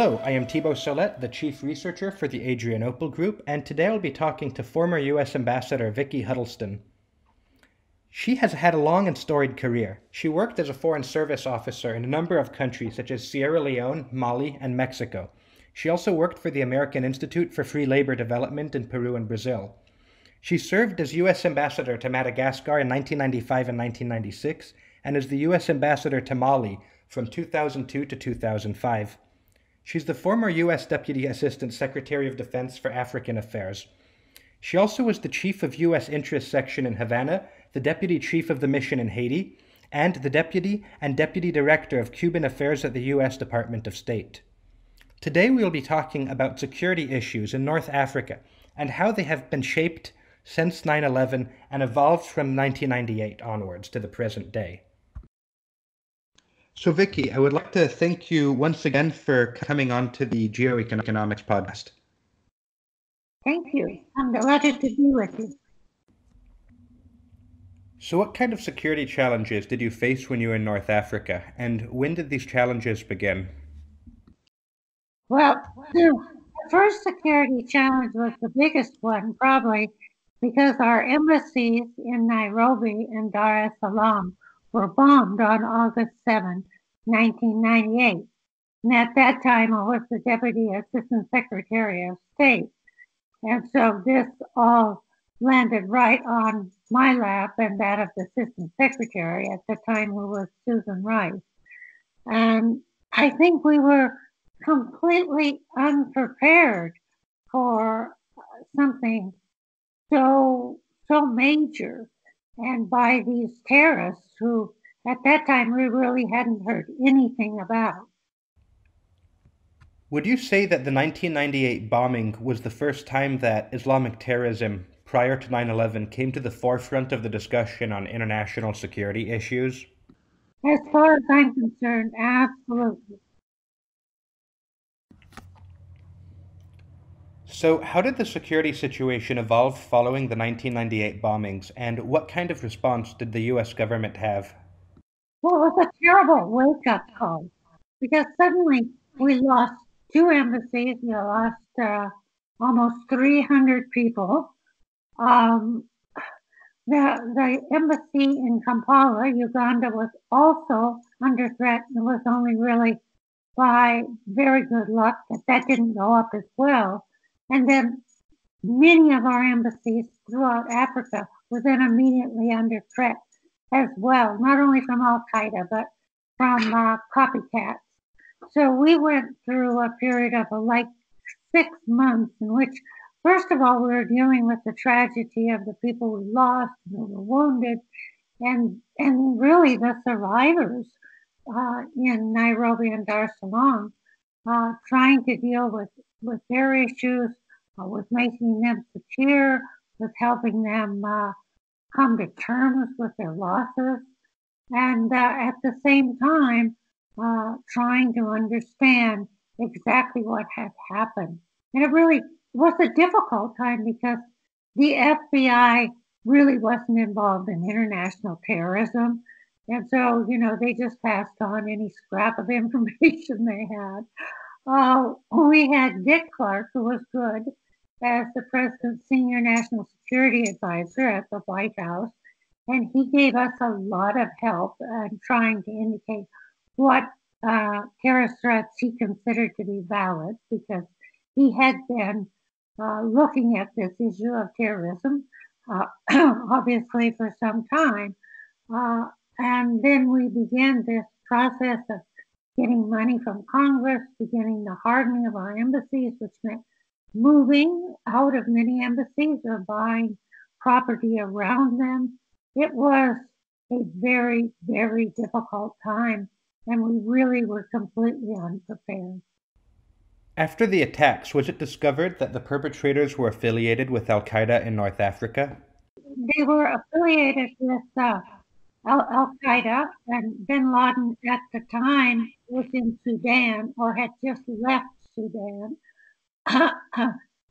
Hello, I am Thibaut Solet, the Chief Researcher for the Adrianople Group, and today I'll be talking to former U.S. Ambassador Vicki Huddleston. She has had a long and storied career. She worked as a Foreign Service officer in a number of countries such as Sierra Leone, Mali, and Mexico. She also worked for the American Institute for Free Labor Development in Peru and Brazil. She served as U.S. Ambassador to Madagascar in 1995 and 1996, and as the U.S. Ambassador to Mali from 2002 to 2005. She's the former U.S. Deputy Assistant Secretary of Defense for African Affairs. She also was the Chief of U.S. Interest Section in Havana, the Deputy Chief of the Mission in Haiti, and the Deputy and Deputy Director of Cuban Affairs at the U.S. Department of State. Today we will be talking about security issues in North Africa and how they have been shaped since 9/11 and evolved from 1998 onwards to the present day. So Vicki, I would like to thank you once again for coming on to the Geoeconomics podcast. Thank you. I'm delighted to be with you. So what kind of security challenges did you face when you were in North Africa, and when did these challenges begin? Well, the first security challenge was the biggest one, probably, because our embassies in Nairobi and Dar es Salaam were bombed on August 7, 1998. And at that time, I was the Deputy Assistant Secretary of State. And so this all landed right on my lap and that of the Assistant Secretary at the time, who was Susan Rice. And I think we were completely unprepared for something so major. And by these terrorists who, at that time, we really hadn't heard anything about. Would you say that the 1998 bombing was the first time that Islamic terrorism prior to 9/11 came to the forefront of the discussion on international security issues? As far as I'm concerned, absolutely. So how did the security situation evolve following the 1998 bombings, and what kind of response did the U.S. government have? Well, it was a terrible wake-up call, because suddenly we lost two embassies. We lost almost 300 people. The embassy in Kampala, Uganda, was also under threat, and was only really by very good luck that that didn't go up as well. And then many of our embassies throughout Africa were then immediately under threat as well, not only from Al-Qaeda, but from copycats. So we went through a period of like 6 months in which, first of all, we were dealing with the tragedy of the people we lost, who were wounded, and really the survivors in Nairobi and Dar es Salaam, trying to deal with their issues, with making them secure, with helping them come to terms with their losses, and at the same time trying to understand exactly what had happened. And it really was a difficult time because the FBI really wasn't involved in international terrorism. And so, you know, they just passed on any scrap of information they had. We had Dick Clark, who was good as the president's senior national security advisor at the White House, and he gave us a lot of help in trying to indicate what terrorist threats he considered to be valid, because he had been looking at this issue of terrorism, obviously, for some time. And then we began this process of getting money from Congress, beginning the hardening of our embassies, which meant moving out of many embassies or buying property around them. It was a very, very difficult time, and we really were completely unprepared. After the attacks, was it discovered that the perpetrators were affiliated with Al-Qaeda in North Africa? They were affiliated with Al-Qaeda, and bin Laden at the time was in Sudan, or had just left Sudan.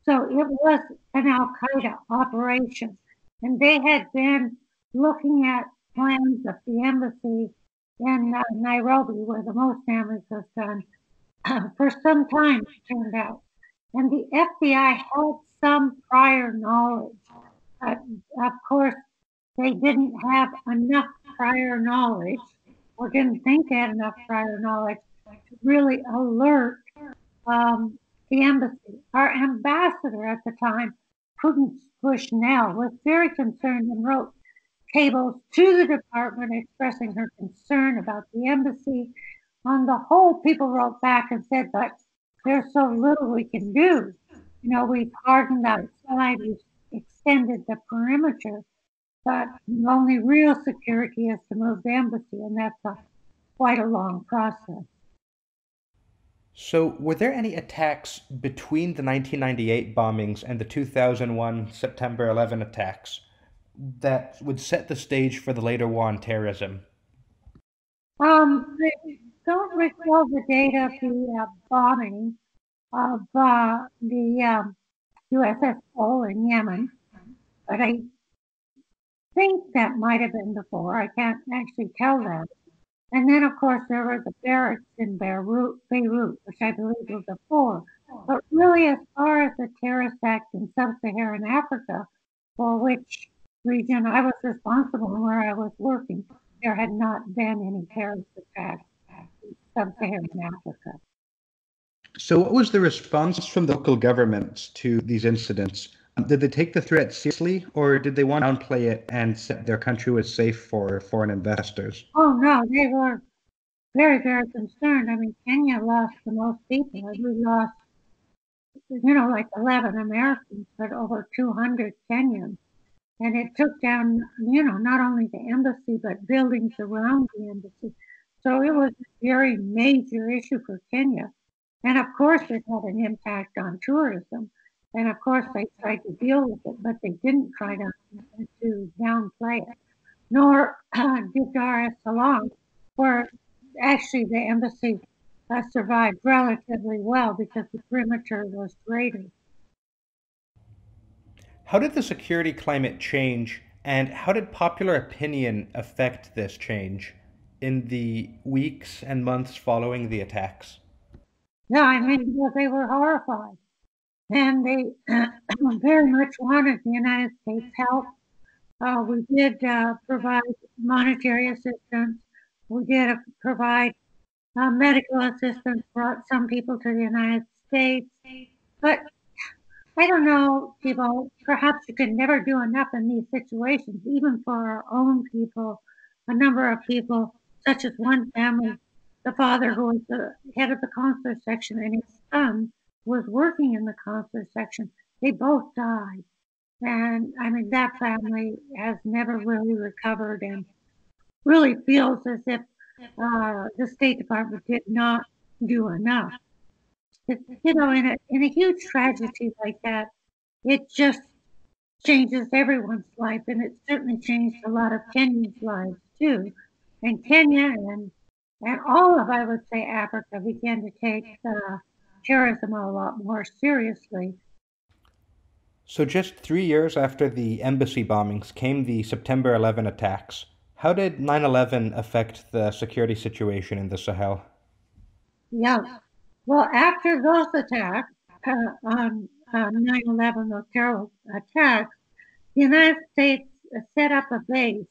So it was an Al-Qaeda operation. And they had been looking at plans of the embassy in Nairobi, where the most damage was done, for some time, it turned out. And the FBI had some prior knowledge. Of course, they didn't have enough prior knowledge, or didn't think they had enough prior knowledge to really alert the embassy. Our ambassador at the time, Prudence Bushnell, was very concerned and wrote cables to the department expressing her concern about the embassy. On the whole, people wrote back and said, but there's so little we can do. You know, we've hardened outside, we've extended the perimeter, but the only real security is to move the embassy, and that's quite a long process. So were there any attacks between the 1998 bombings and the 2001 September 11 attacks that would set the stage for the later war on terrorism? I don't recall the date of the bombing of the USS Cole in Yemen, but I think that might have been before. I can't actually tell that. And then, of course, there were the barracks in Beirut, which I believe was before. But really, as far as the terrorist act in sub-Saharan Africa, for which region I was responsible and where I was working, there had not been any terrorist attacks in sub-Saharan Africa. So what was the response from the local governments to these incidents? Did they take the threat seriously, or did they want to downplay it and said their country was safe for foreign investors? Oh, no, they were very, very concerned. I mean, Kenya lost the most people. We lost, you know, like 11 Americans, but over 200 Kenyans. And it took down, you know, not only the embassy, but buildings around the embassy. So it was a very major issue for Kenya. And, of course, it had an impact on tourism. And, of course, they tried to deal with it, but they didn't try to downplay it. Nor did Dar es Salaam, where actually the embassy survived relatively well because the perimeter was raided. How did the security climate change, and how did popular opinion affect this change in the weeks and months following the attacks? No, I mean, they were horrified. And they very much wanted the United States help. We did provide monetary assistance. We did provide medical assistance, brought some people to the United States. But I don't know, people, perhaps you can never do enough in these situations, even for our own people. A number of people, such as one family, the father who was the head of the consular section and his son was working in the consular section. They both died. And I mean, that family has never really recovered and really feels as if the State Department did not do enough. You know, in a huge tragedy like that, it just changes everyone's life, and it certainly changed a lot of Kenyans' lives too. And Kenya and all of, I would say, Africa began to take terrorism a lot more seriously. So just 3 years after the embassy bombings came the September 11 attacks. How did 9/11 affect the security situation in the Sahel? Yeah. Well, after those attacks, on 9/11, those terrorist attacks, the United States set up a base.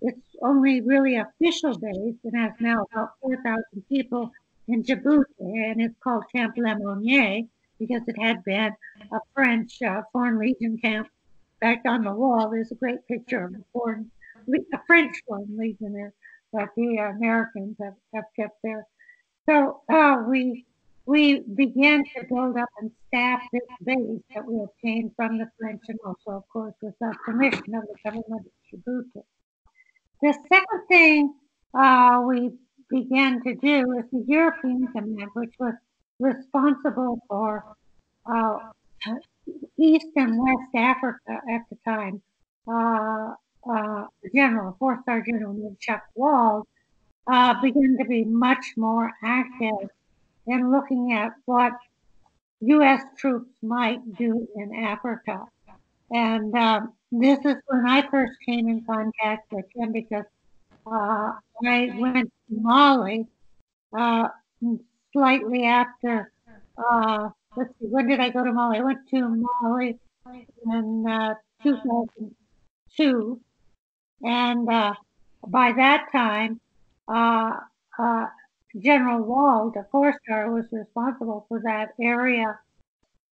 It's only really official base and has now about 4,000 people in Djibouti, and it's called Camp Lemonnier because it had been a French Foreign Legion camp. In fact, on the wall, there's a great picture of a French Foreign Legion that the Americans have kept there. So we began to build up and staff this base that we obtained from the French, and also, of course, with the permission of the government of Djibouti. The second thing we began to do is the European Command, which was responsible for East and West Africa at the time. Four-star General Chuck Wald began to be much more active in looking at what U.S. troops might do in Africa. And this is when I first came in contact with him, because I went to Mali slightly after, let's see, when did I go to Mali? I went to Mali in 2002. And by that time, General Wald, a four-star, was responsible for that area.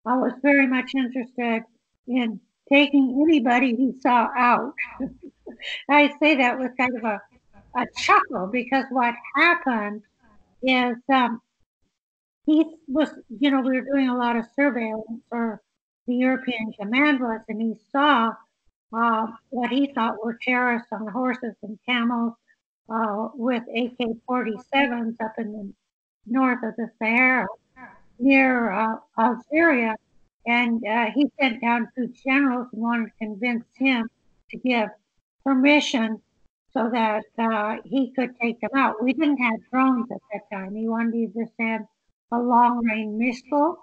I was very much interested in taking anybody he saw out. I say that with kind of a chuckle, because what happened is he was, you know, we were doing a lot of surveillance for the European command list, and he saw what he thought were terrorists on horses and camels with AK-47s up in the north of the Sahel near Algeria. And he sent down two generals and wanted to convince him to give permission so that he could take them out. We didn't have drones at that time. He wanted to either send a long-range missile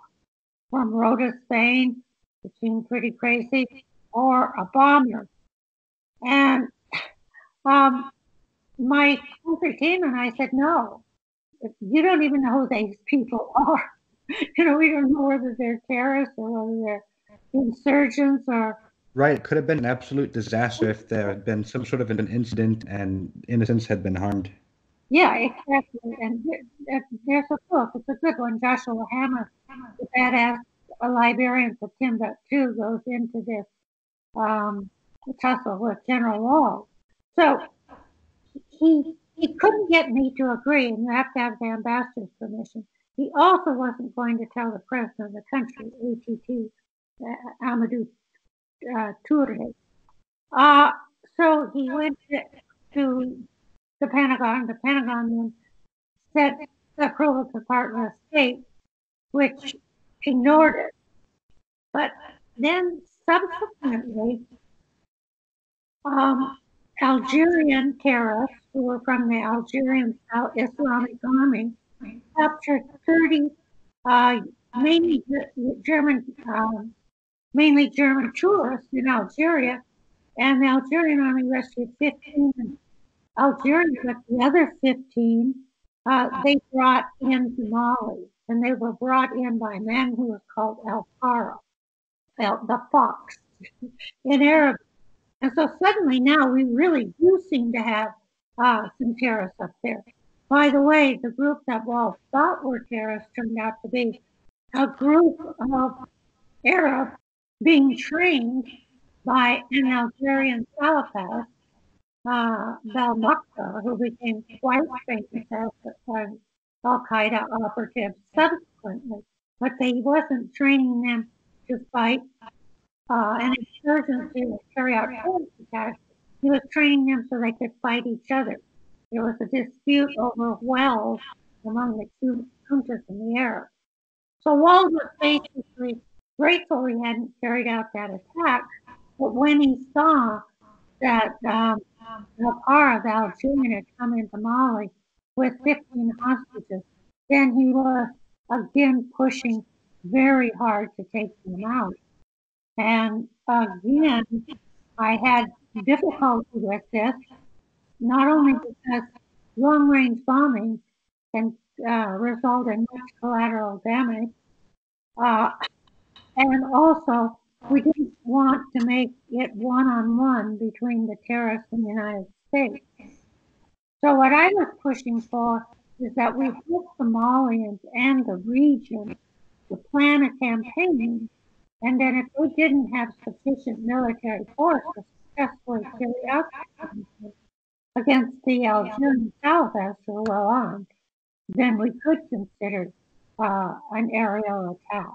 from Rota, Spain, which seemed pretty crazy, or a bomber. And my country came and I said, no, you don't even know who these people are. You know, we don't know whether they're terrorists or whether they're insurgents or... Right. It could have been an absolute disaster if there had been some sort of an incident and innocents had been harmed. Yeah, exactly. And there's a book. It's a good one. Joshua Hammer, the badass librarian for Timbuktu, goes into this tussle with General Wall. So he couldn't get me to agree, and you have to have the ambassador's permission. He also wasn't going to tell the president of the country, ATT, Amadou Touré. So he went to the Pentagon. The Pentagon then set the approval of the Department of State, which ignored it. But then subsequently, Algerian terrorists who were from the Algerian Islamic Army captured 30 mainly German tourists in Algeria, and the Algerian army rescued 15. And Algerians, with the other 15, they brought into Mali, and they were brought in by a man who was called Al Faro, the Fox, in Arabic. And so suddenly now we really do seem to have some terrorists up there. By the way, the group that Wall thought were terrorists turned out to be a group of Arabs being trained by an Algerian Salafist, Belmokhtar, who became quite famous as an Al-Qaeda operative subsequently. But they wasn't training them to fight an insurgency or carry out terrorist attacks. He was training them so they could fight each other. There was a dispute over wells among the juntas and the Arabs. So Wald was basically grateful he hadn't carried out that attack, but when he saw that the Algerian had come into Mali with 15 hostages, then he was again pushing very hard to take them out. And again, I had difficulty with this, not only because long-range bombing can result in much collateral damage, and also we didn't want to make it one-on-one between the terrorists and the United States. So what I was pushing for is that we help the Malians and the region to plan a campaign, and then if we didn't have sufficient military force to successfully carry out the campaign against the Algerian Salafis who were well armed, then we could consider an aerial attack.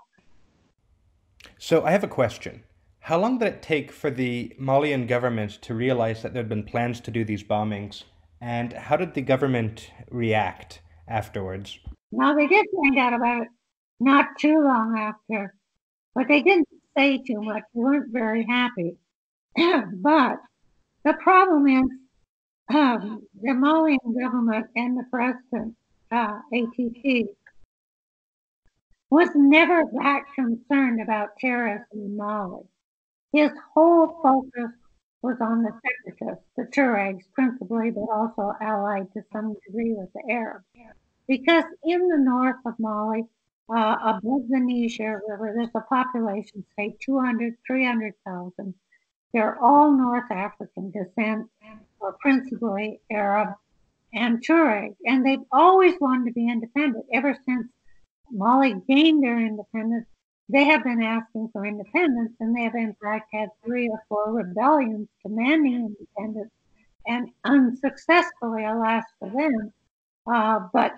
So I have a question. How long did it take for the Malian government to realize that there had been plans to do these bombings? And how did the government react afterwards? Well, they did find out about it not too long after, but they didn't say too much. They weren't very happy. But the problem is, the Malian government and the president, ATT, was never that concerned about terrorism in Mali. His whole focus was on the separatists, the Tuaregs principally, but also allied to some degree with the Arabs. because in the north of Mali, above the Niger River, there's a population, say 200, 300,000. They're all North African descent, or principally Arab and Tuareg. And they've always wanted to be independent. Ever since Mali gained their independence, they have been asking for independence, and they have in fact had 3 or 4 rebellions demanding independence, and unsuccessfully, alas for them. But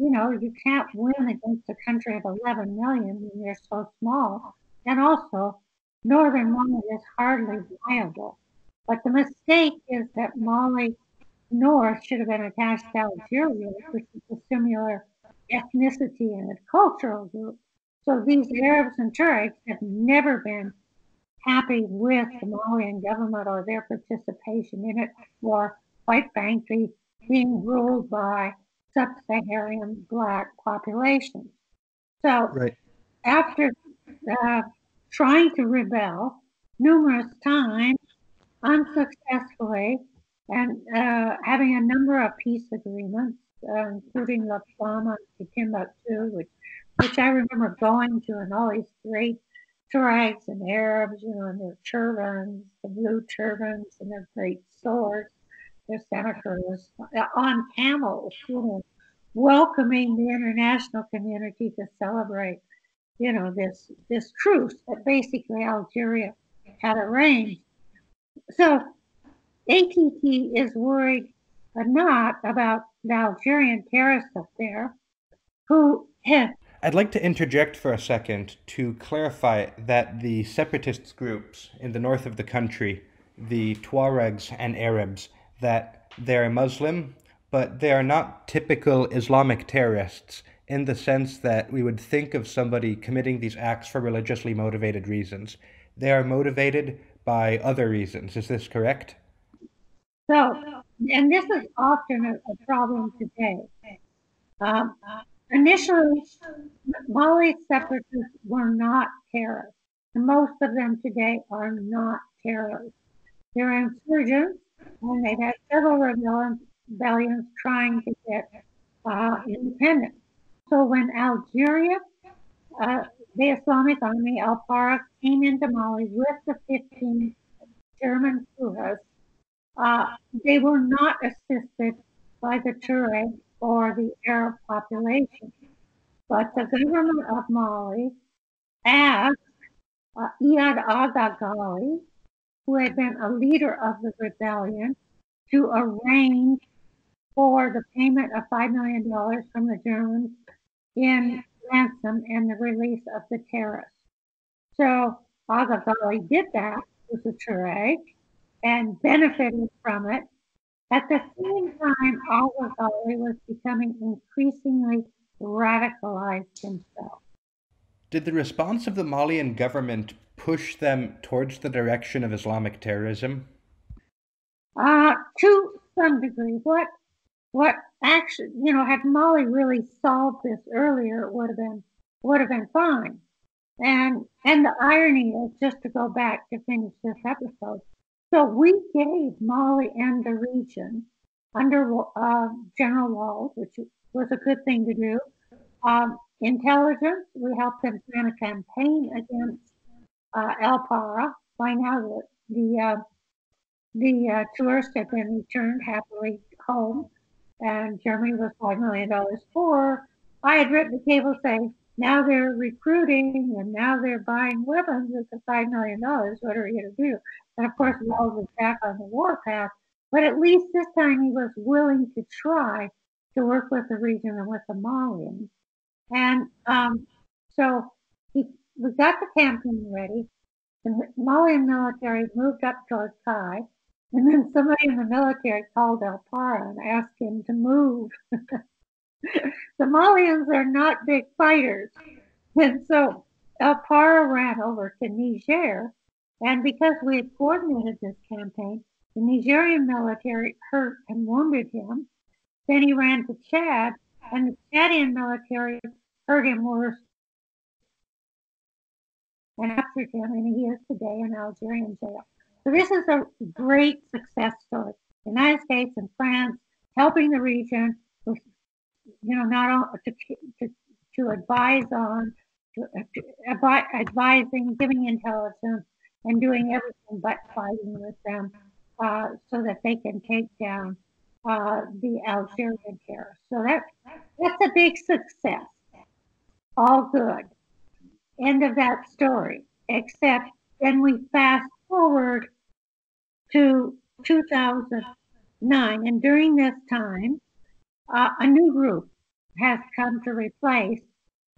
you can't win against a country of 11 million when you're so small, and also northern Mali is hardly viable. But the mistake is that Mali North should have been attached to Algeria, which is a similar ethnicity and a cultural group. So these Arabs and Tuaregs have never been happy with the Malian government or their participation in it, or quite frankly, being ruled by sub-Saharan black populations. So after trying to rebel numerous times, unsuccessfully, and having a number of peace agreements, including La Palma and Timbuktu, which I remember going to, and all these great Tuaregs and Arabs, and their turbans, the blue turbans, and their great swords, their senators on camels, welcoming the international community to celebrate, this truce that basically Algeria had arranged. So ATT is worried not about the Algerian terrorists up there who have... I'd like to interject for a second to clarify that the separatist groups in the north of the country, the Tuaregs and Arabs, that they're Muslim, but they are not typical Islamic terrorists in the sense that we would think of somebody committing these acts for religiously motivated reasons. They are motivated by other reasons. Is this correct? So, and this is often a problem today. Initially, Mali separatists were not terrorists. Most of them today are not terrorists. They're insurgents, and they've had several rebellions trying to get independence. So when Algeria, the Islamic Army, Al-Farah, came into Mali with the 15 German Fuhas, they were not assisted by the Tuareg or the Arab population. But the government of Mali asked Iyad Ag Ghali, who had been a leader of the rebellion, to arrange for the payment of $5 million from the Germans in ransom and the release of the terrorists. So Ag Ghali did that with the Tuareg and benefited from it. At the same time, Iyad Ghali was becoming increasingly radicalized himself. Did the response of the Malian government push them towards the direction of Islamic terrorism? To some degree. What actually, had Mali really solved this earlier, it would have been fine. And the irony is, just to go back to finish this episode, so we gave Mali and the region under General Wald, which was a good thing to do, intelligence. We helped them plan a campaign against Al-Farah. By now, the tourists had been returned happily home, and Germany was $5 million poor. I had written a cable saying, now they're recruiting, and now they're buying weapons with the $5 million. What are we going to do? And of course, Wald was back on the warpath. But at least this time he was willing to try to work with the region and with the Malians. And so we got the campaign ready. The Malian military moved up toward Kai. And then somebody in the military called Al-Farah and asked him to move. The Malians are not big fighters. And so Al-Farah ran over to Niger. And because we had coordinated this campaign, the Nigerian military hurt and wounded him. Then he ran to Chad, and the Chadian military hurt him worse and captured him, and he is today in Algerian jail. So this is a great success story. The United States and France helping the region with not all, to advise on, advising, giving intelligence, and doing everything but fighting with them, so that they can take down the Algerian terror. So that's a big success. All good. End of that story. Except then we fast forward to 2009, and during this time, a new group has come to replace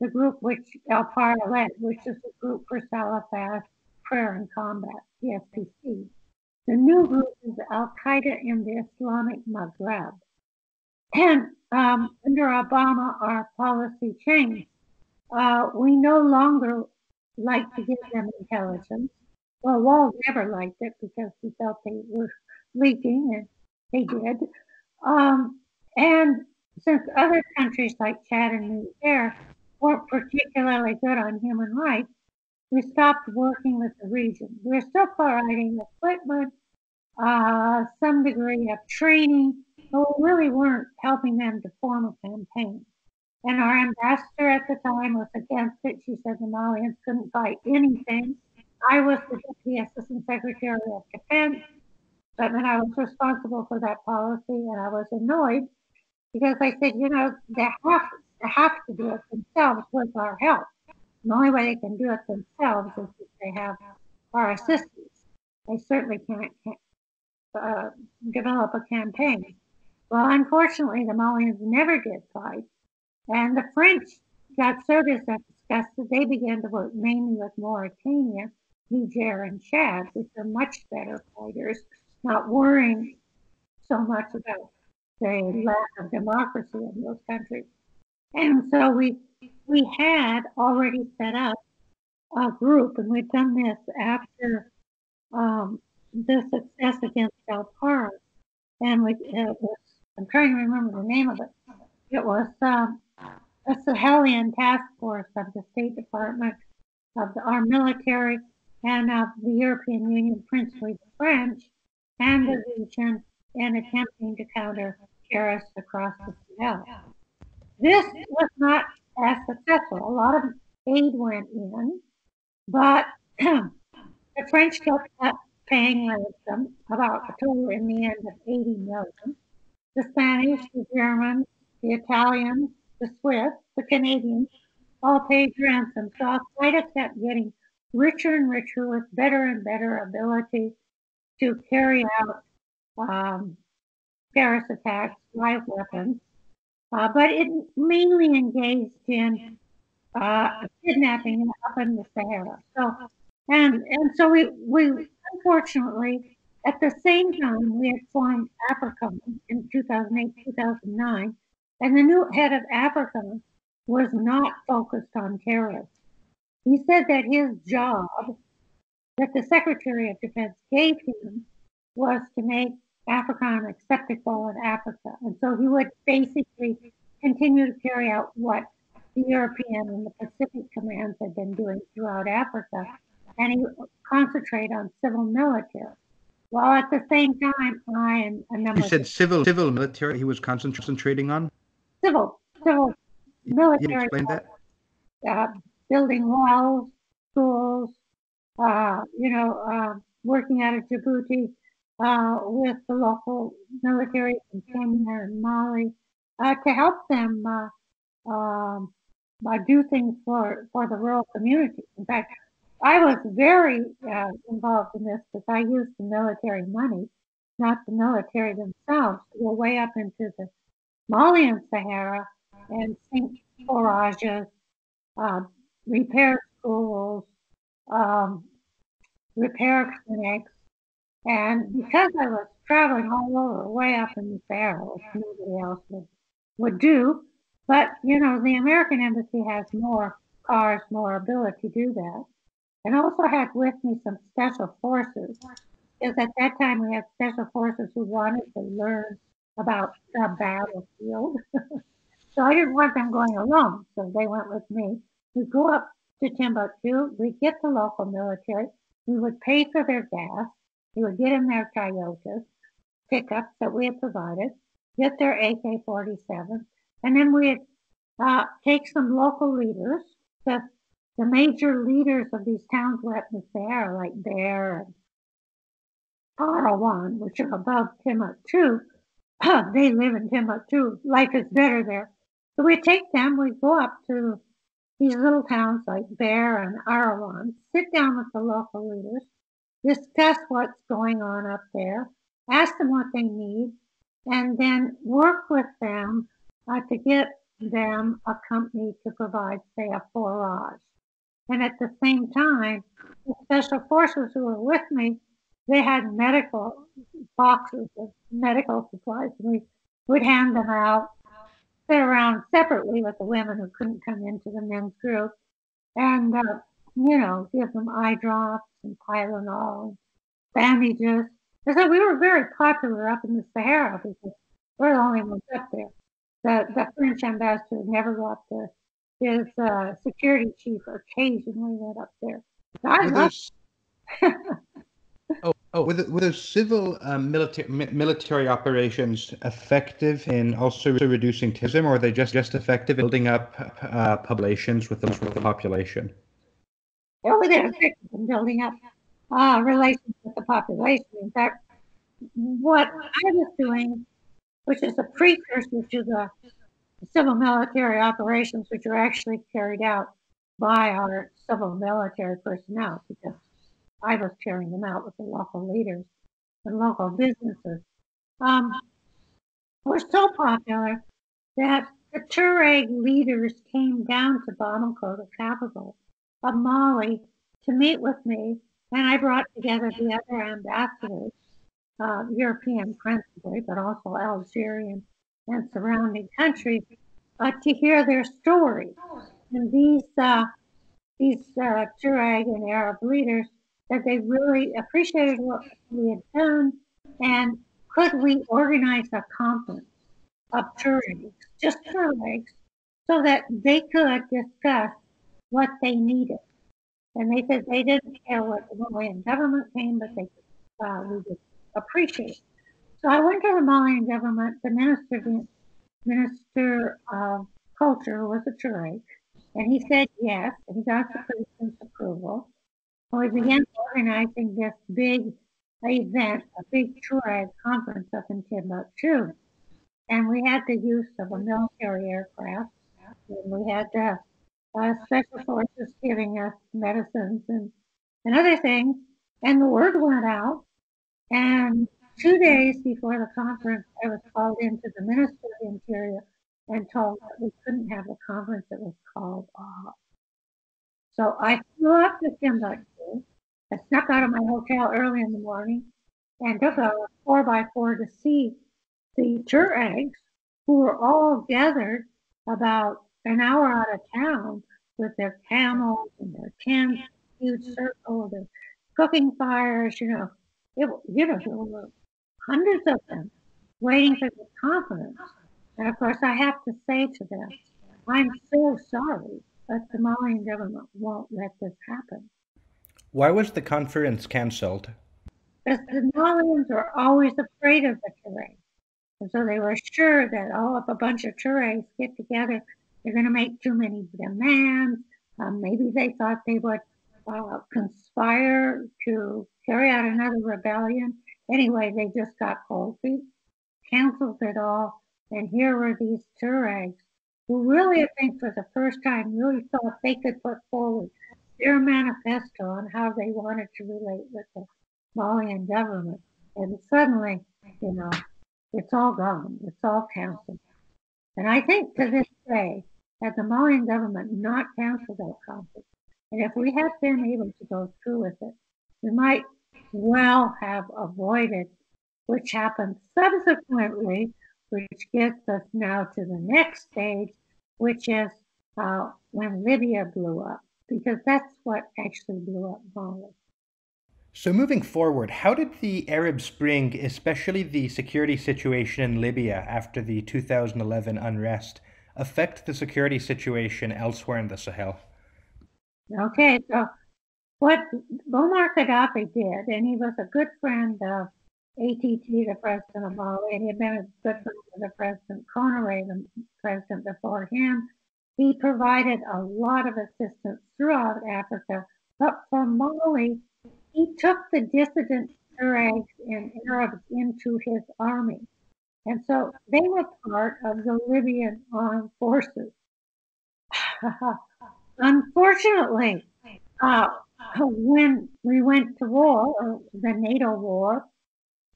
the group which Al-Parra led, which is the Group for Salafist Prayer and Combat, GSPC. The new group is Al-Qaeda in the Islamic Maghreb. And under Obama, our policy changed. We no longer like to give them intelligence. Well, Wald never liked it because he felt they were leaking, and they did. And since other countries like Chad and Niger weren't particularly good on human rights, we stopped working with the region. We're still providing equipment, some degree of training, but we really weren't helping them to form a campaign. And our ambassador at the time was against it. She said the Malians couldn't fight anything. I was the Deputy Assistant Secretary of Defense, but then I was responsible for that policy, and I was annoyed because I said, they have to do it themselves with our help. The only way they can do it themselves is if they have our assistance. They certainly can't develop a campaign. Well, unfortunately, the Malians never did fight, and the French got so disgusted they began to work mainly with Mauritania, Niger, and Chad, which are much better fighters, not worrying so much about the lack of democracy in those countries. And so we had already set up a group, and we'd done this after the success against Al-Parra. And I'm trying to remember the name of it. It was a Sahelian task force of the State Department, of our military, and of the European Union, principally the French, and the region, and attempting to counter terrorists across the Sahel. This was not as successful. A lot of aid went in, but the French kept paying ransom, about a total in the end of $80 million. The Spanish, the Germans, the Italians, the Swiss, the Canadians all paid ransom. So Al-Qaeda kept getting richer and richer with better and better ability to carry out terrorist attacks, live weapons. But it mainly engaged in kidnapping up in the Sahara. So, and so we unfortunately, at the same time, we had formed AFRICOM in 2008, 2009, and the new head of AFRICOM was not focused on terrorists. He said that his job that the Secretary of Defense gave him was to make AFRICOM acceptable in Africa. And so he would basically continue to carry out what the European and the Pacific commands had been doing throughout Africa, and he would concentrate on civil military. While at the same time, I and a number of... You said civil military he was concentrating on? Civil military. You explain that? Building walls, schools, working out of Djibouti with the local military in Kenya and Mali to help them do things for the rural community. In fact, I was very involved in this because I used the military money, not the military themselves. We're way up into the Malian Sahara and sink forages, repair schools, repair clinics. And because I was traveling all over, way up in the Sahara, which nobody else would do, but, the American embassy has more cars, more ability to do that. And also had with me some special forces, because at that time we had special forces who wanted to learn about the battlefield. So I didn't want them going alone, so they went with me. We go up to Timbuktu, we get the local military, we would pay for their gas, we would get in their Toyotas, pickups that we had provided, get their AK-47, And then we take some local leaders. The major leaders of these towns we're at there, like Bear and Karawan, which are above Timbuktu. They live in Timbuktu. Life is better there. So we take them, we go up to these little towns like Bear and Arawan, sit down with the local leaders, discuss what's going on up there, ask them what they need, and then work with them to get them a company to provide, say, a forage. And at the same time, the special forces who were with me, they had medical boxes of medical supplies. We would hand them out, sit around separately with the women who couldn't come into the men's group, and, give them eye drops and Tylenol, bandages. And so we were very popular up in the Sahara because we're the only ones up there. The French ambassador never got up there. His security chief occasionally went up there. Were those civil military operations effective in also reducing terrorism, or are they just effective in building up populations with the population? Yeah, they're effective in building up relations with the population. In fact, what I was doing, which is a precursor to the civil military operations, which are actually carried out by our civil military personnel, because I was carrying them out with the local leaders and local businesses. We're so popular that the Tuareg leaders came down to Bamako, the capital of Mali, to meet with me, and I brought together the other ambassadors, European principally, but also Algerian and surrounding countries, to hear their stories. And these Tuareg and Arab leaders, that they really appreciated what we had done, and could we organize a conference of Tuaregs, just Tuaregs, so that they could discuss what they needed. And they said they didn't care what the Malian government came, but we would appreciate it. So I went to the Malian government, the minister of culture was a Tuareg, and he said yes, and he got the president's approval. We began organizing this big event, a big Tuareg conference up in Timbuktu. And we had the use of a military aircraft. And we had special forces giving us medicines and other things. And the word went out. And 2 days before the conference, I was called into the Ministry of the Interior and told that we couldn't have the conference. It was called off. So I flew up to Timbuktu. I snuck out of my hotel early in the morning and took a 4x4 to see the Tuaregs, who were all gathered about an hour out of town with their camels and their tents, huge circle, their cooking fires, there were hundreds of them waiting for the conference. And of course, I have to say to them, I'm so sorry, but the Malian government won't let this happen. Why was the conference cancelled? Because the Malians were always afraid of the Tuareg. And so they were sure that, if a bunch of Tuaregs get together, they're going to make too many demands. Maybe they thought they would conspire to carry out another rebellion. Anyway, they just got cold feet, canceled it all. And here were these Tuaregs who really, I think, for the first time, really thought they could put forward their manifesto on how they wanted to relate with the Malian government. And suddenly, it's all gone. It's all canceled. And I think to this day, had the Malian government not canceled that conference, and if we had been able to go through with it, we might well have avoided, which happened subsequently, which gets us now to the next stage, which is when Libya blew up. Because that's what actually blew up Mali. So moving forward, how did the Arab Spring, especially the security situation in Libya after the 2011 unrest, affect the security situation elsewhere in the Sahel? Okay, so what Muammar Gaddafi did, and he was a good friend of ATT, the president of Mali, and he had been the president, Konaré, the president before him. He provided a lot of assistance throughout Africa, but for Mali, he took the dissident Tuaregs and Arabs into his army. And so they were part of the Libyan armed forces. Unfortunately, when we went to war, or the NATO war,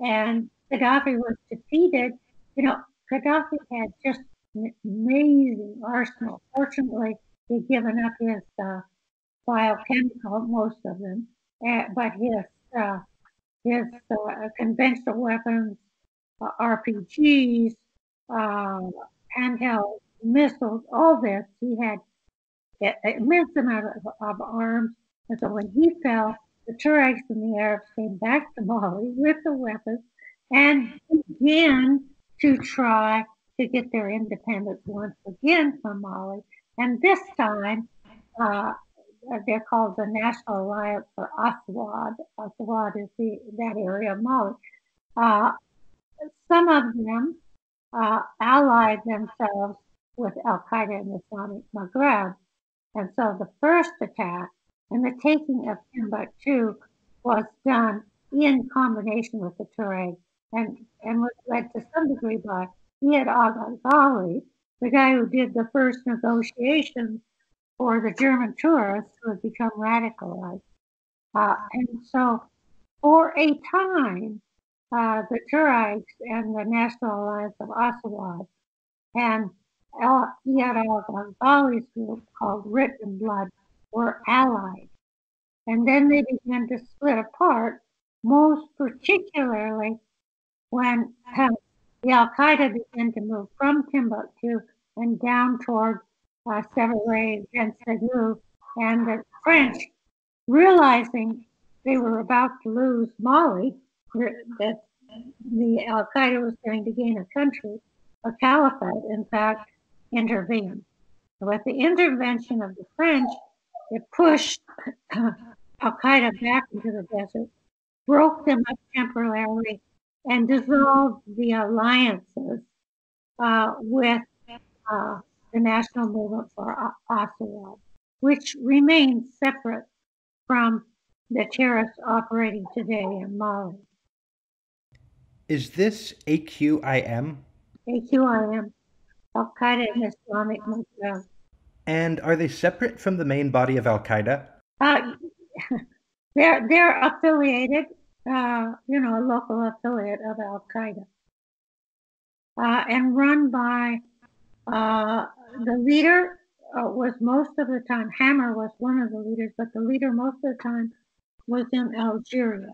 and Gaddafi was defeated, you know, Gaddafi had just an amazing arsenal. Fortunately, he'd given up his biochemical, most of them, but his conventional weapons, RPGs, handheld missiles, all this. He had an immense amount of arms. And so when he fell, the Tuaregs and the Arabs came back to Mali with the weapons and began to try to get their independence once again from Mali. And this time, they're called the National Alliance for Aswad. Aswad is that area of Mali. Some of them allied themselves with Al-Qaeda and Islamic Maghreb. And so the first attack and the taking of Timbuktu was done in combination with the Tuaregs and was led to some degree by Iyad Ag Ghali, the guy who did the first negotiations for the German tourists who had become radicalized. And so for a time, the Tuaregs and the National Alliance of Aswad and Iyad Ag Ghali's group called Written Blood were allied. And then they began to split apart, most particularly when the Al-Qaeda began to move from Timbuktu and down toward Severé and Ségou, and the French, realizing they were about to lose Mali, that the Al-Qaeda was going to gain a country, a caliphate, in fact, intervened. With the intervention of the French, it pushed Al-Qaeda back into the desert, broke them up temporarily, and dissolved the alliances with the National Movement for Aswad, which remains separate from the terrorists operating today in Mali. Is this AQIM? AQIM, Al-Qaeda and Islamic Maghreb. And are they separate from the main body of Al-Qaeda? They're affiliated, you know, a local affiliate of Al-Qaeda, and run by the leader was most of the time, Hammer was one of the leaders, but the leader most of the time was in Algeria.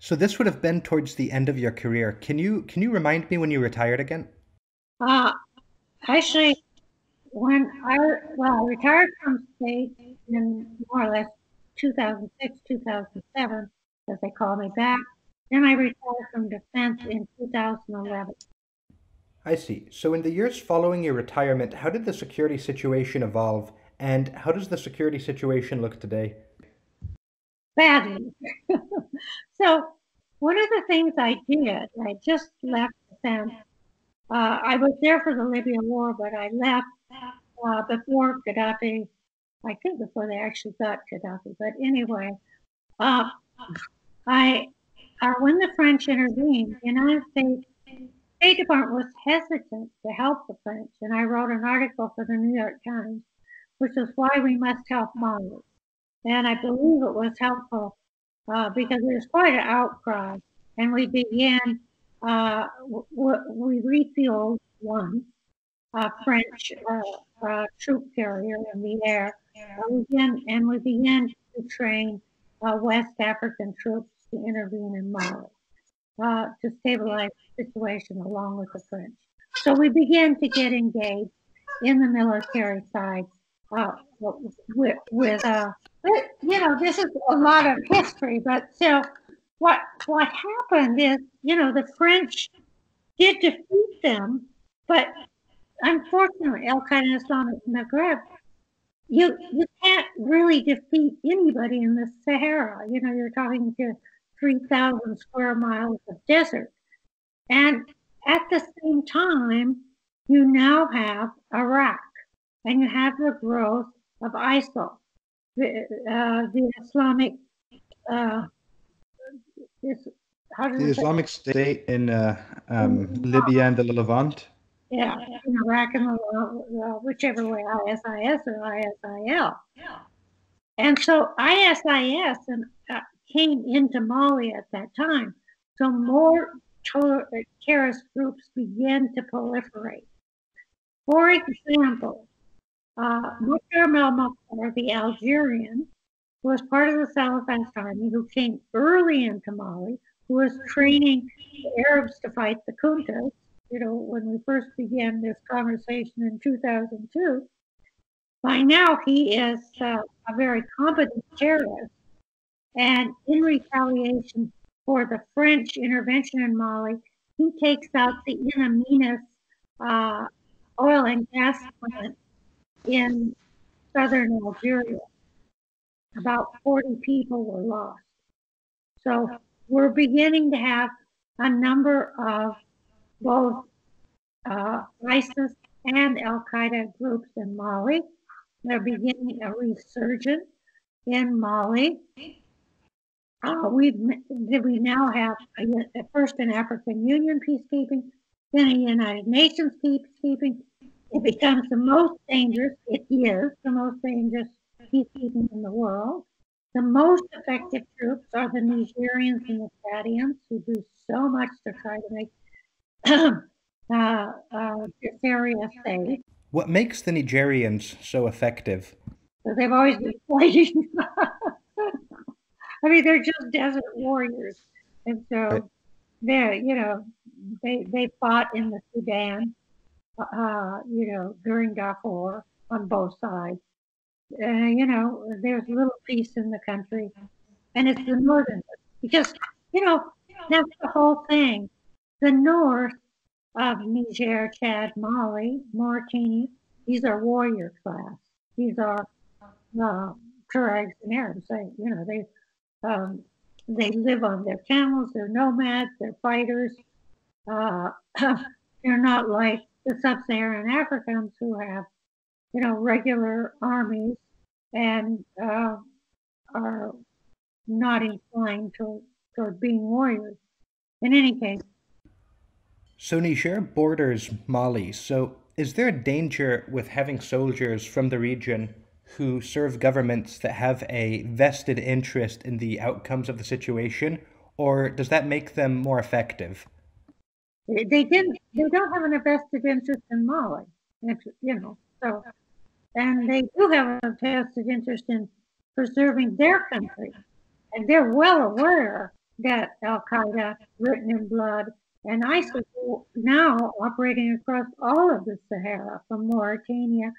So this would have been towards the end of your career. Can you remind me when you retired again? Actually, I retired from state in more or less 2006, 2007, as they called me back. Then I retired from defense in 2011. I see. So in the years following your retirement, how did the security situation evolve, and how does the security situation look today? Badly. So one of the things I did, I just left defense. I was there for the Libya war, but I left before Gaddafi, I think before they actually got Gaddafi, but anyway, when the French intervened, the United States State Department was hesitant to help the French, and I wrote an article for the New York Times, which is why we must help Mali. And I believe it was helpful because there was quite an outcry, and we began, we refueled one French troop carrier in the air, and we began to train West African troops to intervene in Mali to stabilize the situation along with the French. So we began to get engaged in the military side with you know, this is a lot of history, but so what happened is, you know, the French did defeat them, but unfortunately, Al-Qaeda and Islamic Maghreb, you can't really defeat anybody in the Sahara. You know, you're talking to 3,000 square miles of desert. And at the same time, you now have Iraq, and you have the growth of ISIL, the Islamic, the Islamic State in Libya and the Levant. Yeah, in Iraq and whichever way, ISIS or ISIL. Yeah. And so ISIS and, came into Mali at that time. So more terrorist groups began to proliferate. For example, Mokhtar Belmokhtar, the Algerian, who was part of the Salafist army, who came early into Mali, who was training the Arabs to fight the juntas, you know, when we first began this conversation in 2002. By now, he is a very competent terrorist. And in retaliation for the French intervention in Mali, he takes out the In Amenas oil and gas plant in southern Algeria. About 40 people were lost. So we're beginning to have a number of both ISIS and Al-Qaeda groups in Mali. They're beginning a resurgence in Mali. We now have first an African Union peacekeeping, then a United Nations peacekeeping. It becomes the most dangerous, it is the most dangerous peacekeeping in the world. The most effective troops are the Nigerians and the Chadians, who do so much to try to make Nigeria safe. What makes the Nigerians so effective? So they've always been fighting. I mean, they're just desert warriors, and so they, you know, they fought in the Sudan, you know, during Darfur on both sides. You know, there's little peace in the country, and it's the northern, because you know that's the whole thing. The north of Niger, Chad, Mali, Mauritania, these are warrior class. These are Tuaregs and Arabs. You know, they live on their camels. They're nomads. They're fighters. They're not like the sub-Saharan Africans who have, you know, regular armies and are not inclined toward being warriors. In any case. So Niger borders Mali. So is there a danger with having soldiers from the region who serve governments that have a vested interest in the outcomes of the situation, or does that make them more effective? They don't have an vested interest in Mali, you know, so, and they do have a vested interest in preserving their country, and they're well aware that Al-Qaeda, written in blood, and ISIS now operating across all of the Sahara, from Mauritania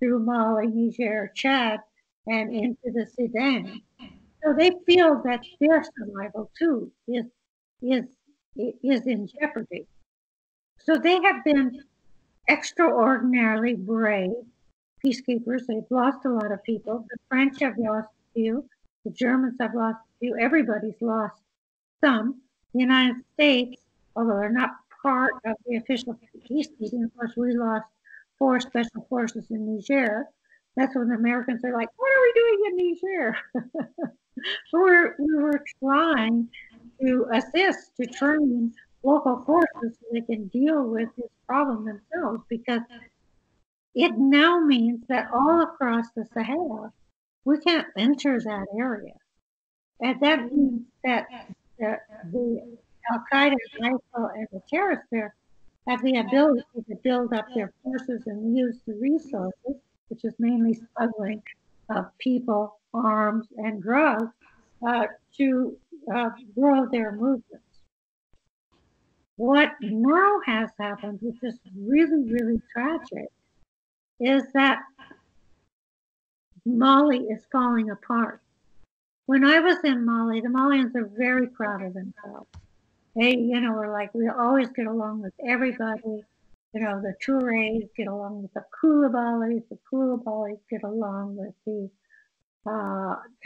through Mali, Niger, Chad, and into the Sudan. So they feel that their survival, too, is in jeopardy. So they have been extraordinarily brave peacekeepers. They've lost a lot of people. The French have lost a few. The Germans have lost a few. Everybody's lost some. The United States, although they're not part of the official peacekeeping, of course, we lost 4 special forces in Niger. That's when the Americans are like, what are we doing in Niger? we were trying to assist, to train local forces so they can deal with this problem themselves, because it now means that all across the Sahel, we can't enter that area. And that means that the Al-Qaeda, ISIL, and the terrorists there have the ability to build up their forces and use the resources, which is mainly smuggling of people, arms, and drugs, to grow their movements. What now has happened, which is really, really tragic, is that Mali is falling apart. When I was in Mali, the Malians are very proud of themselves. They, you know, were like, we always get along with everybody. You know, the Touaregs get along with the Coulibalis. The Coulibalis get along with the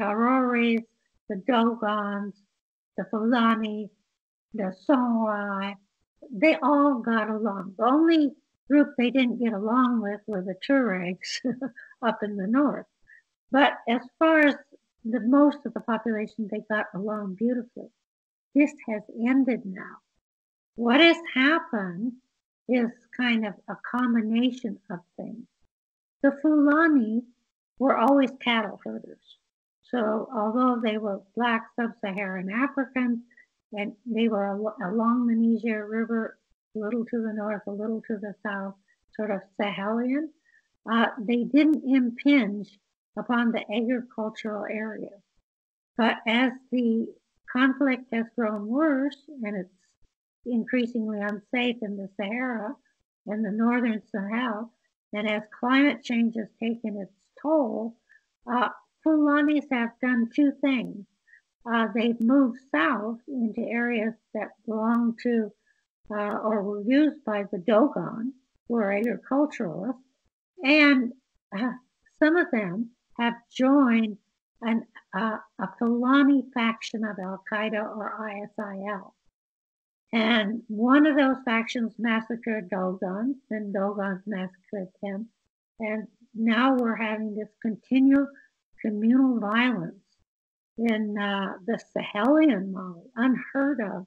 Taroris, the Dogons, the Fulani, the Songrai, they all got along. The only group they didn't get along with were the Tuaregs up in the north. But as far as the most of the population, they got along beautifully. This has ended now. What has happened is kind of a combination of things. The Fulani were always cattle herders. So although they were black sub-Saharan Africans, and they were along the Niger River, a little to the north, a little to the south, sort of Sahelian, they didn't impinge upon the agricultural area. But as the conflict has grown worse, and it's increasingly unsafe in the Sahara and the northern Sahel, and as climate change has taken its toll, Fulanis have done two things. They've moved south into areas that belong to or were used by the Dogon, who are agriculturalists, and some of them have joined a Fulani faction of Al-Qaeda or ISIL. And one of those factions massacred Dogons, and Dogons massacred them. And now we're having this continual communal violence in the Sahelian Mali, unheard of,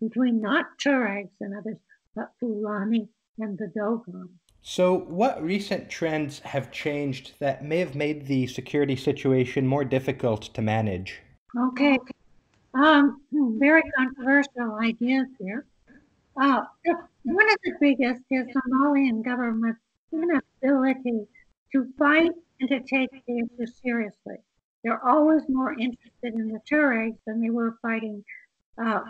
between not Tuaregs and others, but Fulani and the Dogon. So what recent trends have changed that may have made the security situation more difficult to manage? Okay. Very controversial ideas here. One of the biggest is the Malian government's inability to fight and to take the issue seriously. They're always more interested in the Tuaregs than they were fighting the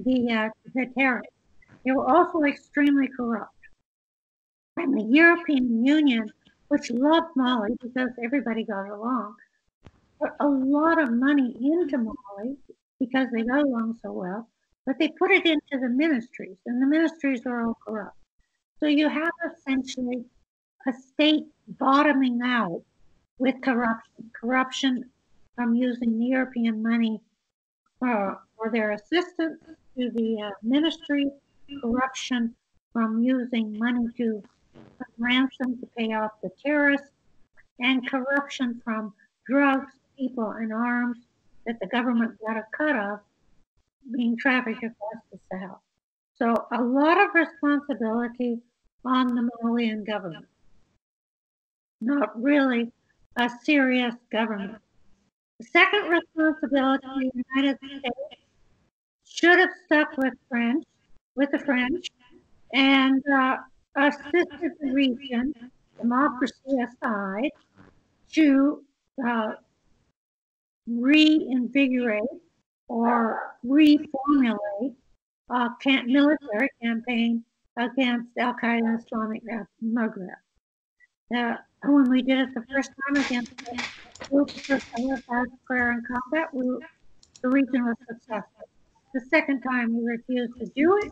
Tuaregs. They were also extremely corrupt. And the European Union, which loved Mali because everybody got along, put a lot of money into Mali because they got along so well, but they put it into the ministries, and the ministries are all corrupt. So you have essentially a state bottoming out with corruption, corruption from using the European money for their assistance to the ministry, corruption from using money to ransom to pay off the terrorists, and corruption from drugs, people, and arms that the government got a cut of being trafficked across the Sahel. So a lot of responsibility on the Malian government. Not really a serious government. The second responsibility in the United States should have stuck with the French, and assisted the region, democracy aside, to reinvigorate or reformulate a military campaign against Al-Qaeda Islamic Maghreb. When we did it the first time against groups of prayer and combat, the region was successful. The second time we refused to do it,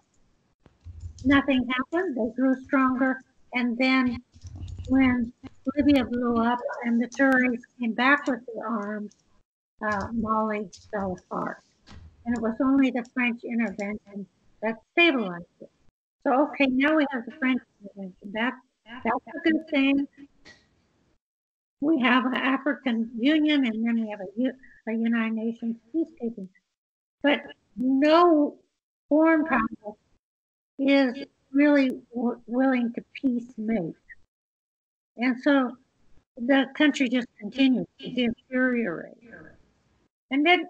nothing happened. They grew stronger, and then when Libya blew up and the Tuaregs came back with their arms, Mali fell apart. And it was only the French intervention that stabilized it. So, okay, now we have the French intervention. That's a good thing. We have an African Union, and then we have a United Nations peacekeeping. But no foreign power is really willing to peacemake. And so the country just continues to deteriorate. And then,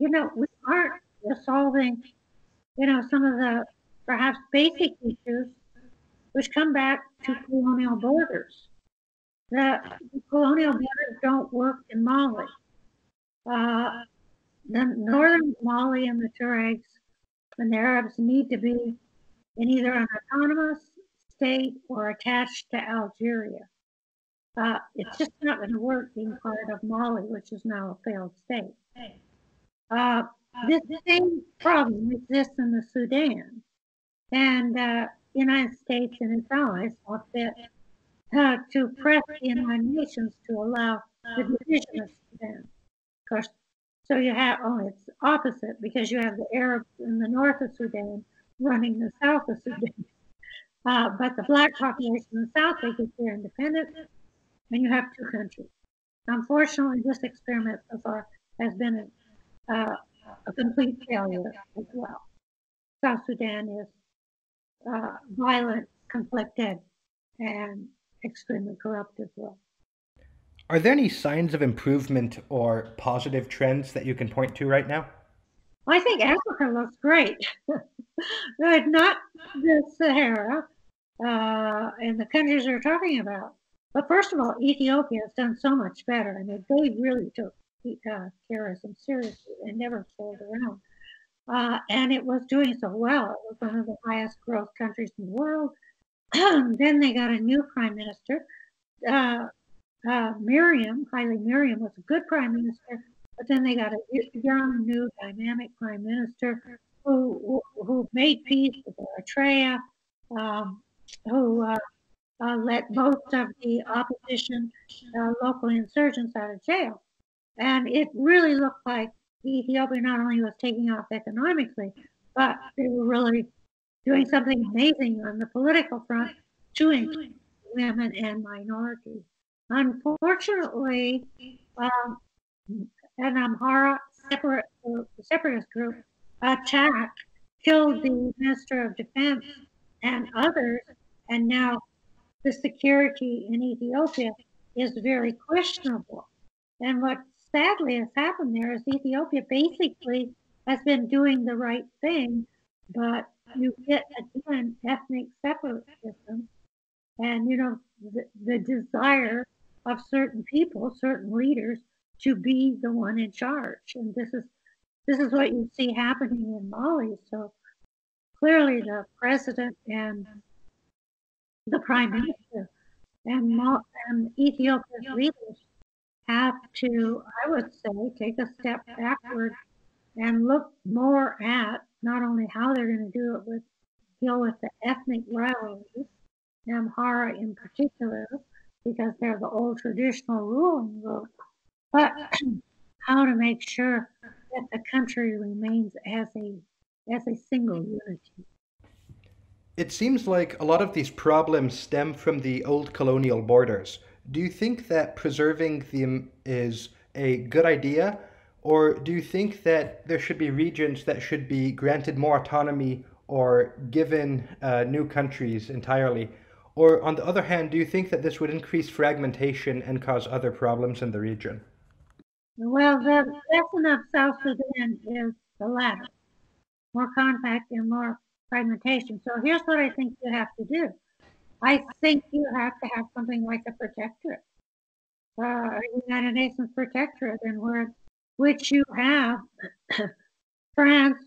we aren't resolving, some of the perhaps basic issues which come back to colonial borders. The colonial borders don't work in Mali. The northern Mali and the Tuaregs and the Arabs need to be in either an autonomous state or attached to Algeria. It's just not going to work being part of Mali, which is now a failed state. This same problem exists in the Sudan, and the United States and its allies saw fit to press the United Nations to allow the division of Sudan. Of course, So you have, oh, it's opposite, because you have the Arabs in the north of Sudan running the south of Sudan. But the black population in the south, they get their independence, and you have two countries. Unfortunately, this experiment so far has been a complete failure as well. South Sudan is violent, conflicted, and extremely corrupt as well. Are there any signs of improvement or positive trends that you can point to right now? I think Africa looks great. Not the Sahara and the countries we're talking about. But first of all, Ethiopia has done so much better. I mean, they really took terrorism seriously and never fooled around. And it was doing so well. It was one of the highest growth countries in the world. Then they got a new prime minister. Miriam, Hailemariam, was a good prime minister, but then they got a young, new, dynamic prime minister who made peace with Eritrea, who let most of the opposition local insurgents out of jail. And it really looked like Ethiopia not only was taking off economically, but they were really doing something amazing on the political front to include women and minorities. Unfortunately, an Amhara separatist group attacked, killed the Minister of Defense and others, and now the security in Ethiopia is very questionable. And what sadly has happened there is Ethiopia basically has been doing the right thing, but you get, again, ethnic separatism and, you know, the desire of certain people, certain leaders, to be the one in charge. And this is what you see happening in Mali. So clearly the president and the prime minister and Ethiopia's leaders have to, I would say, take a step backward and look more at not only how they're going to do it, but deal with the ethnic rivalries, Amhara in particular, because they're the old traditional ruling group, but how to make sure that the country remains as a single unity. It seems like a lot of these problems stem from the old colonial borders. Do you think that preserving them is a good idea, or do you think that there should be regions that should be granted more autonomy or given new countries entirely? Or on the other hand, do you think that this would increase fragmentation and cause other problems in the region? Well, the lesson of South Sudan is the latter, more compact and more fragmentation. So here's what I think you have to do. I think you have to have something like a protectorate, a United Nations protectorate, in which you have France,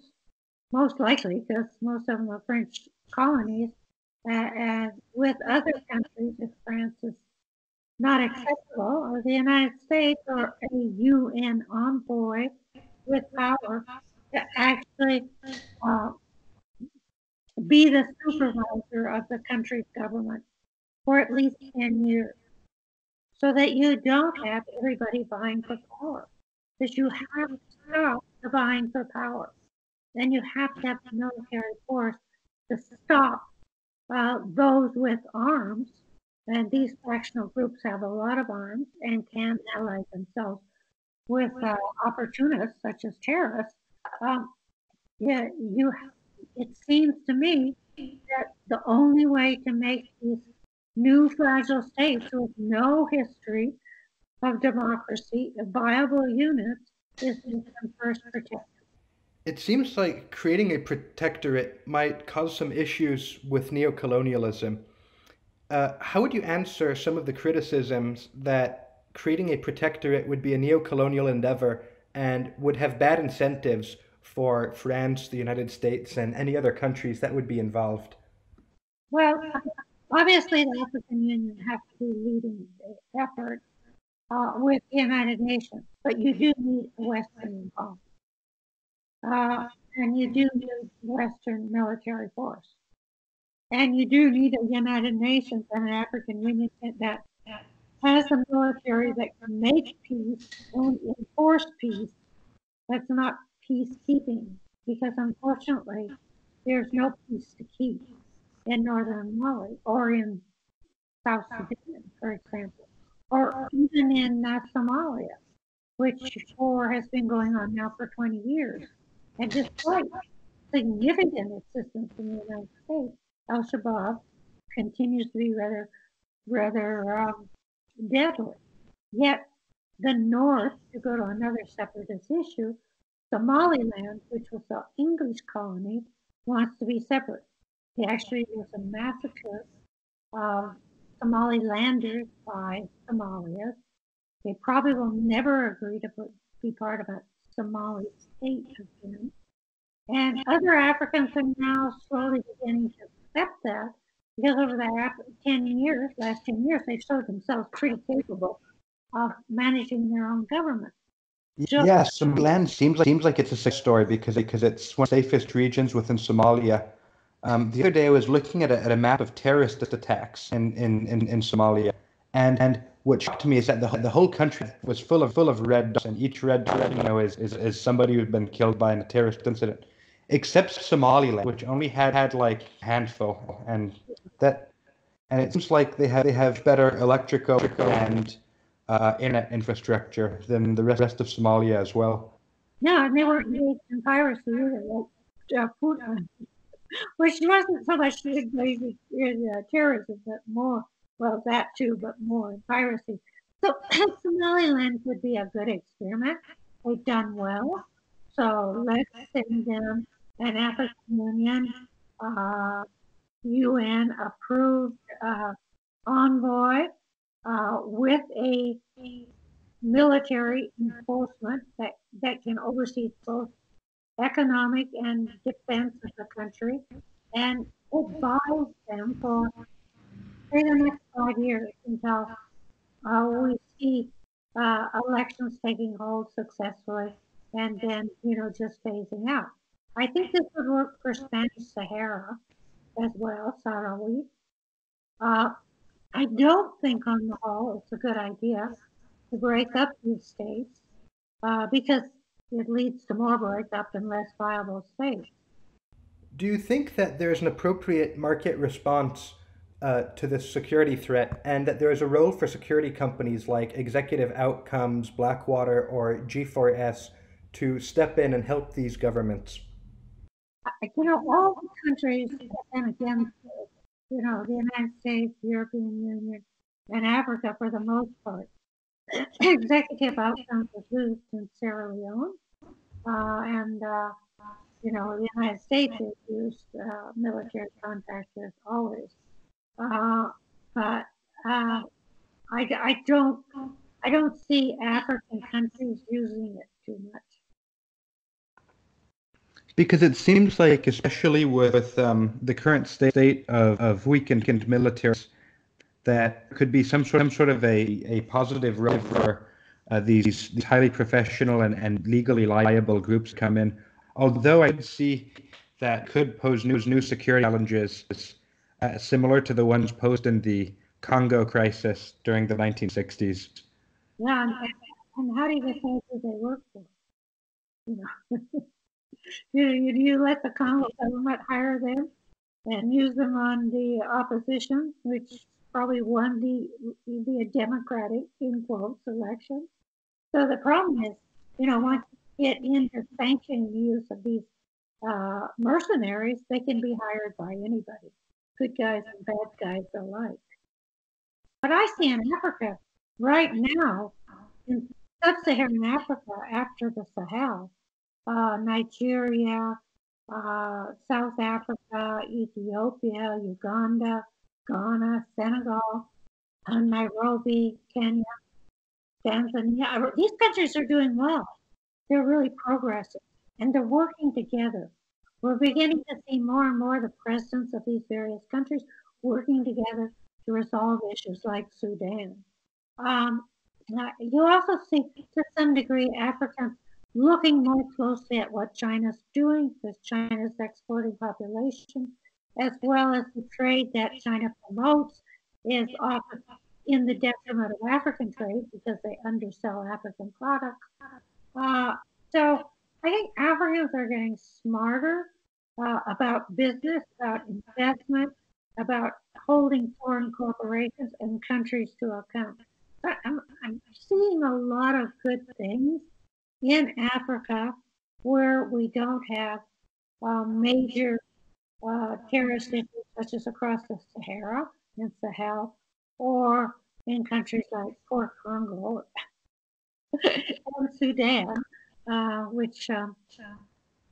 most likely, because most of them are French colonies, and with other countries, if France is not acceptable, or the United States or a UN envoy with power to actually be the supervisor of the country's government for at least 10 years, so that you don't have everybody vying for power, because you have to stop the vying for power. Then you have to have the military force to stop those with arms, and these fractional groups have a lot of arms and can ally themselves with opportunists such as terrorists. It seems to me that the only way to make these new fragile states with no history of democracy viable units is to first protect. It seems like creating a protectorate might cause some issues with neocolonialism. How would you answer some of the criticisms that creating a protectorate would be a neocolonial endeavor and would have bad incentives for France, the United States, and any other countries that would be involved? Well, obviously the African Union has to be leading the effort with the United Nations, but you do need a Western involvement. And you do need Western military force. And you do need a United Nations and an African Union that has a military that can make peace and enforce peace That's not peacekeeping, because unfortunately, there's no peace to keep in northern Mali or in South Sudan, for example, or even in Somalia, which war has been going on now for 20 years. And despite significant assistance from the United States, Al-Shabaab continues to be rather deadly. Yet the North, to go to another separatist issue, Somaliland, which was the English colony, wants to be separate. Actually, there was a massacre of Somalilanders by Somalia. They probably will never agree to be part of a Somali state again. And other Africans are now slowly beginning to accept that, because over the last 10 years, they've showed themselves pretty capable of managing their own government. Yeah, Somaliland seems like it's a success story because it's one of the safest regions within Somalia. The other day I was looking at a map of terrorist attacks in Somalia, and what shocked me is that the whole country was full of red dots, and each red dot, you know, is somebody who's been killed by a terrorist incident, except Somaliland, which only had like a handful, and it seems like they have better electrical and internet infrastructure than the rest of Somalia as well. Yeah, and they weren't engaged in piracy either. Which wasn't so much terrorism, but more, well, that too, but more piracy. So Somaliland would be a good experiment. They've done well. So let's send them an African Union, UN-approved envoy with a military enforcement that can oversee both economic and defense of the country, and advise them for the next 5 years until we see elections taking hold successfully, and then, you know, just phasing out. I think this would work for Spanish Sahara as well, Sahrawi. I don't think on the whole it's a good idea to break up these states because it leads to more breakup and less viable states. Do you think that there is an appropriate market response to this security threat, and that there is a role for security companies like Executive Outcomes, Blackwater, or G4S to step in and help these governments? You know, all the countries, and again, you know, the United States, European Union, and Africa for the most part, Executive Outcomes was used in Sierra Leone, and you know, the United States has used military contractors always. But I don't see African countries using it too much. Because it seems like, especially with the current state of weakened militaries, that could be some sort of a positive role for these highly professional and legally liable groups come in. Although I could see that could pose new security challenges similar to the ones posed in the Congo crisis during the 1960s. Yeah, and how do you decide who they work for? You know, you let the Congo government hire them and use them on the opposition, which probably won the democratic, in quotes, election. So the problem is, you know, once you get into sanctioning the use of these mercenaries, they can be hired by anybody, good guys and bad guys alike. What I see in Africa right now, in sub-Saharan Africa, after the Sahel, Nigeria, South Africa, Ethiopia, Uganda, Ghana, Senegal, Nairobi, Kenya, Tanzania. These countries are doing well. They're really progressing, and they're working together. We're beginning to see more and more the presidents of these various countries working together to resolve issues like Sudan. You also see, to some degree, Africans looking more closely at what China's doing, because China's exporting population, as well as the trade that China promotes is often in the detriment of African trade because they undersell African products. So I think Africans are getting smarter about business, about investment, about holding foreign corporations and countries to account. I'm seeing a lot of good things in Africa where we don't have major terrorist issues such as across the Sahara and Sahel, or in countries like Port Congo or Sudan, which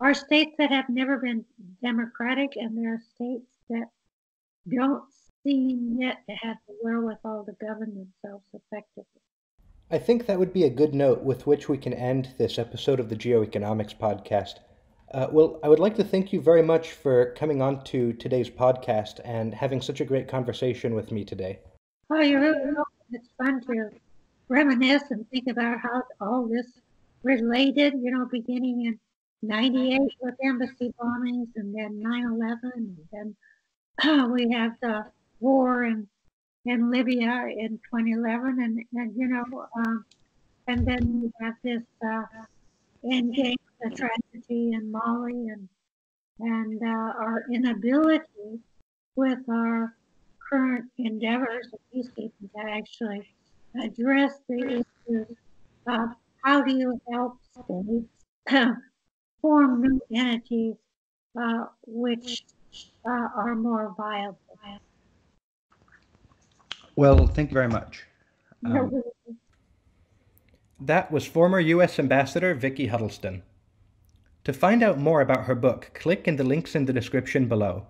are states that have never been democratic, and there are states that don't seem yet to have the wherewithal to govern themselves effectively. I think that would be a good note with which we can end this episode of the Geoeconomics Podcast. Well, I would like to thank you very much for coming on to today's podcast and having such a great conversation with me today. Oh, you're really welcome. It's fun to reminisce and think about how all this related, you know, beginning in 98 with embassy bombings, and then 9/11, and then we have the war in Libya in 2011, and you know, and then we have this endgame, the tragedy in Mali, and our inability with our current endeavors of peacekeeping to actually address the issues of how do you help states form new entities which are more viable. Well, thank you very much. That was former U.S. Ambassador Vicki Huddleston. To find out more about her book, click in the links in the description below.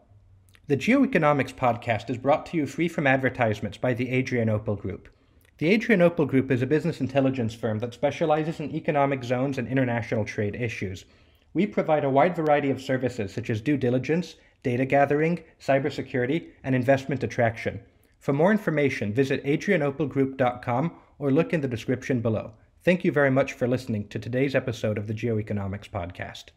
The Geoeconomics Podcast is brought to you free from advertisements by the Adrianople Group. The Adrianople Group is a business intelligence firm that specializes in economic zones and international trade issues. We provide a wide variety of services such as due diligence, data gathering, cybersecurity, and investment attraction. For more information, visit adrianoplegroup.com or look in the description below. Thank you very much for listening to today's episode of the Geoeconomics Podcast.